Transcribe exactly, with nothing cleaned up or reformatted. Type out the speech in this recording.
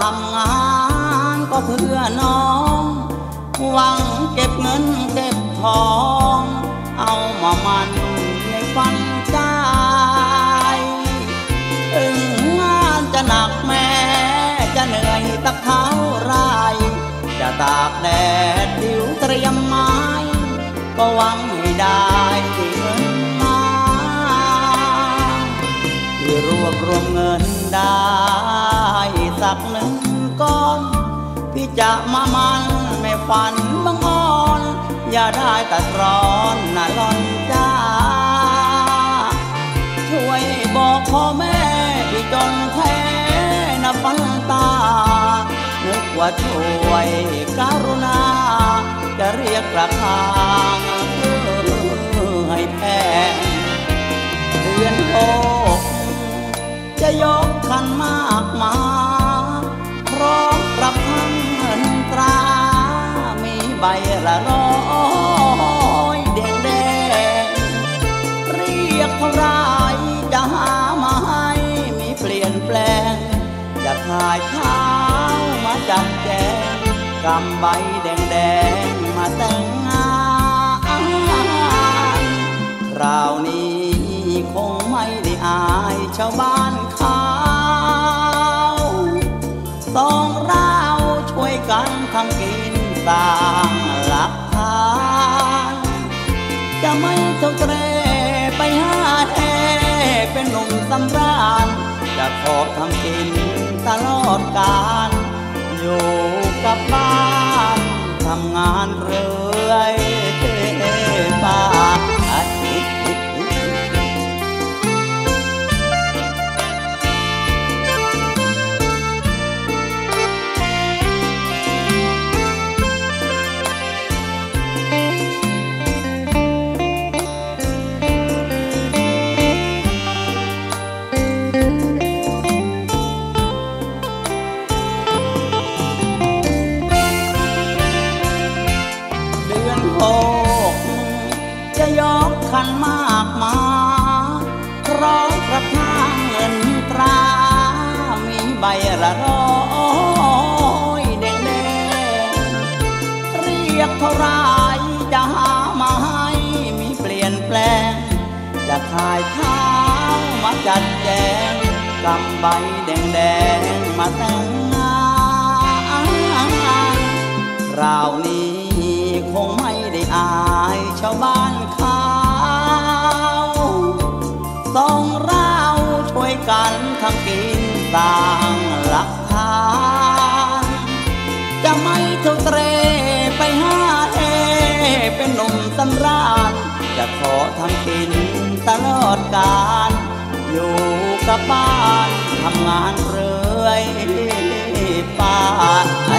ทำงานก็เพื่อน้องหวังเก็บเงินเก็บทองเอามามันในฝันใจถึงงานจะหนักแม้จะเหนื่อยสักเท่าไรจะตากแดดผิวเตรียมไม้ก็หวังให้ได้เงินมาที่รวบรวมเงินได้สักหนึ่งก้อนพี่จะมามันไม่ฝันบังอ่อนอย่าได้ตัดร้อนน่ะร้อนจ้าช่วยบอกพ่อแม่พี่จนแท้น่ะฝันตานึกว่าช่วยกรุณาจะเรียกราคาเพื่อให้แพงเดือนหกจะยกขันมากมาพร้อมรับพันเงินตรามีใบละร้อยแดงแดงเรียกเท่าไรจะหามาให้มีเปลี่ยนแปลงจะขายข้าวมาจับแจงกำใบแดงแดงมาแต่งงานคราวนี้คงไม่ได้อายชาวบ้านเขาสองเราช่วยกันทำกินสร้างหลักฐานจะไม่เจ้าเตรไปหาแห่เป็นหนุ่มสำราญจะขอทำกินตลอดกาลอยู่กับบ้านทำงานเรื่อยไปใบละร้อยแดงแดงเรียกเท่าไรจะหามาให้มีเปลี่ยนแปลงจะขายข้าวมาจัดแจงกำใบแดงแดงมาแต่งงานคราวนี้คงไม่ได้อายชาวบ้านเขาต้องเราช่วยกันทำกินสร้างหลักฐานจะไม่เที่ยวเตร่ไปหาเฮ่เป็นหนุ่มสำราญจะขอทำกินตลอดกาลอยู่กับบ้านทำงานเรื่อยไป